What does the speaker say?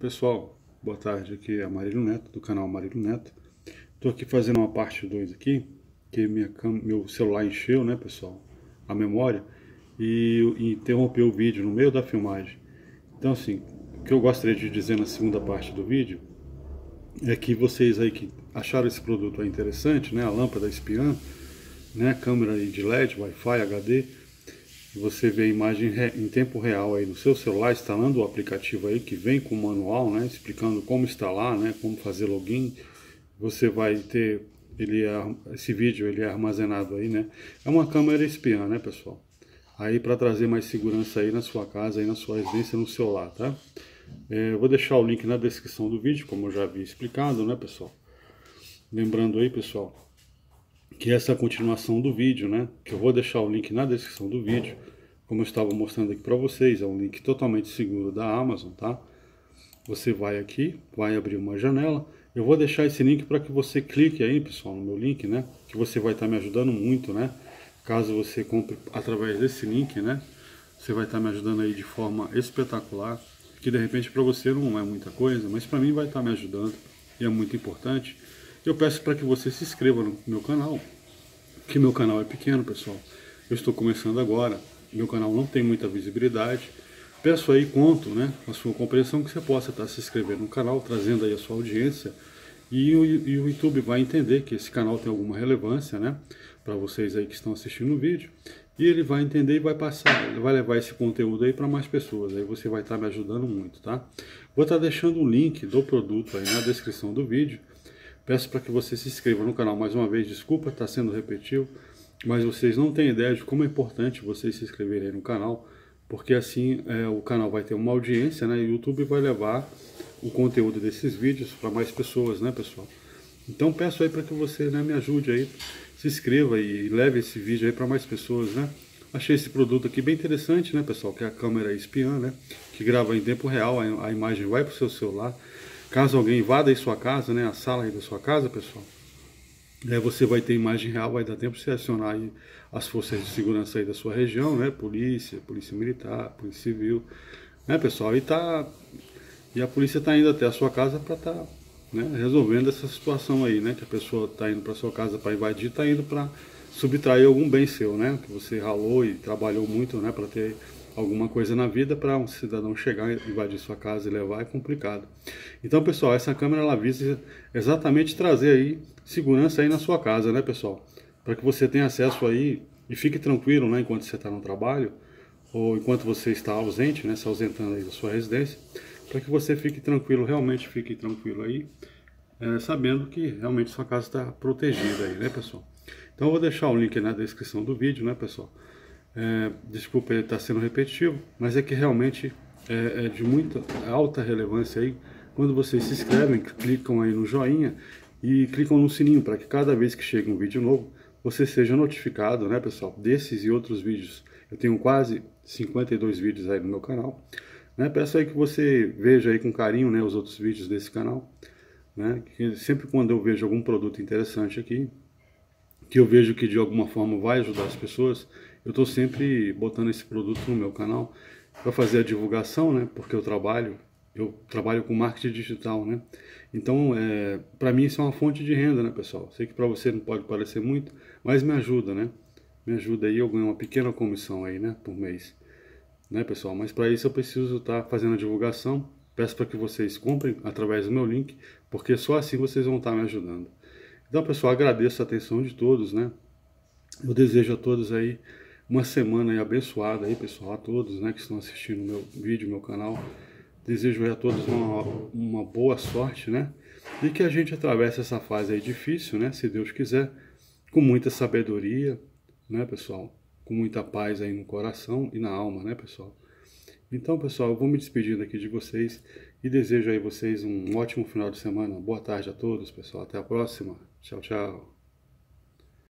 Pessoal, boa tarde, aqui é Amarilio Neto, do canal Amarilio Neto. Estou aqui fazendo uma parte 2 aqui, que meu celular encheu, né pessoal, a memória, e interrompeu o vídeo no meio da filmagem. Então assim, o que eu gostaria de dizer na segunda parte do vídeo, é que vocês aí que acharam esse produto aí interessante, né, a lâmpada espiã, né, câmera aí de LED, Wi-Fi, HD, você vê a imagem em tempo real aí no seu celular, instalando o aplicativo aí que vem com o manual, né, explicando como instalar, né, como fazer login. Você vai ter esse vídeo, ele é armazenado aí, né? É uma câmera espiã, né, pessoal? Aí para trazer mais segurança aí na sua casa, aí na sua residência, no seu lar, tá? Eu vou deixar o link na descrição do vídeo, como eu já havia explicado, né, pessoal? Lembrando aí, pessoal, que essa é a continuação do vídeo, né? Que eu vou deixar o link na descrição do vídeo, como eu estava mostrando aqui para vocês, é um link totalmente seguro da Amazon, tá? Você vai aqui, vai abrir uma janela, eu vou deixar esse link para que você clique aí, pessoal, no meu link, né? Que você vai estar me ajudando muito, né? Caso você compre através desse link, né? Você vai estar me ajudando aí de forma espetacular, que de repente para você não é muita coisa, mas para mim vai estar me ajudando e é muito importante. Eu peço para que você se inscreva no meu canal, que meu canal é pequeno, pessoal. Eu estou começando agora, meu canal não tem muita visibilidade. Peço aí, conto, né, com a sua compreensão, que você possa estar se inscrevendo no canal, trazendo aí a sua audiência. E o YouTube vai entender que esse canal tem alguma relevância, né, para vocês aí que estão assistindo o vídeo. E ele vai entender e vai passar, ele vai levar esse conteúdo aí para mais pessoas. Aí você vai estar me ajudando muito, tá? Vou estar deixando o link do produto aí na descrição do vídeo. Peço para que você se inscreva no canal mais uma vez, desculpa estar sendo repetitivo, mas vocês não têm ideia de como é importante vocês se inscreverem no canal, porque assim o canal vai ter uma audiência, né, e o YouTube vai levar o conteúdo desses vídeos para mais pessoas, né, pessoal? Então peço aí para que você, né, me ajude aí, se inscreva e leve esse vídeo aí para mais pessoas, né? Achei esse produto aqui bem interessante, né, pessoal, que é a câmera espiã, né, que grava em tempo real, a imagem vai para o seu celular. Caso alguém invada aí sua casa, né, a sala aí da sua casa, pessoal, você vai ter imagem real, vai dar tempo de você acionar aí as forças de segurança aí da sua região, né, polícia militar, polícia civil, né, pessoal, e a polícia tá indo até a sua casa para tá, né, resolvendo essa situação aí, né, que a pessoa tá indo para sua casa para invadir, tá indo para subtrair algum bem seu, né, que você ralou e trabalhou muito, né, para ter alguma coisa na vida. Para um cidadão chegar e invadir sua casa e levar é complicado. Então, pessoal, essa câmera ela visa exatamente trazer aí segurança aí na sua casa, né, pessoal? Para que você tenha acesso aí e fique tranquilo, né, enquanto você está no trabalho ou enquanto você está ausente, né, se ausentando aí da sua residência, para que você fique tranquilo, realmente fique tranquilo aí, sabendo que realmente sua casa está protegida aí, né, pessoal? Então, eu vou deixar o link aí na descrição do vídeo, né, pessoal? Desculpa ele estar sendo repetitivo, mas é que realmente é de muita alta relevância aí quando vocês se inscrevem, clicam aí no joinha e clicam no sininho para que cada vez que chega um vídeo novo você seja notificado, né, pessoal, desses e outros vídeos. Eu tenho quase 52 vídeos aí no meu canal, né? Peço aí que você veja aí com carinho, né, os outros vídeos desse canal, né? Que sempre quando eu vejo algum produto interessante aqui, que eu vejo que de alguma forma vai ajudar as pessoas, eu estou sempre botando esse produto no meu canal para fazer a divulgação, né? Porque eu trabalho com marketing digital, né? Então, para mim isso é uma fonte de renda, né, pessoal? Sei que para você não pode parecer muito, mas me ajuda, né? Me ajuda aí, eu ganho uma pequena comissão aí, né, por mês, né, pessoal? Mas para isso eu preciso estar fazendo a divulgação. Peço para que vocês comprem através do meu link, porque só assim vocês vão estar me ajudando. Então, pessoal, agradeço a atenção de todos, né? Eu desejo a todos aí uma semana aí abençoada aí, pessoal, a todos, né, que estão assistindo o meu vídeo, meu canal. Desejo aí a todos uma boa sorte, né, e que a gente atravesse essa fase aí difícil, né, se Deus quiser, com muita sabedoria, né, pessoal, com muita paz aí no coração e na alma, né, pessoal. Então, pessoal, eu vou me despedindo aqui de vocês e desejo aí vocês um ótimo final de semana. Boa tarde a todos, pessoal. Até a próxima. Tchau, tchau.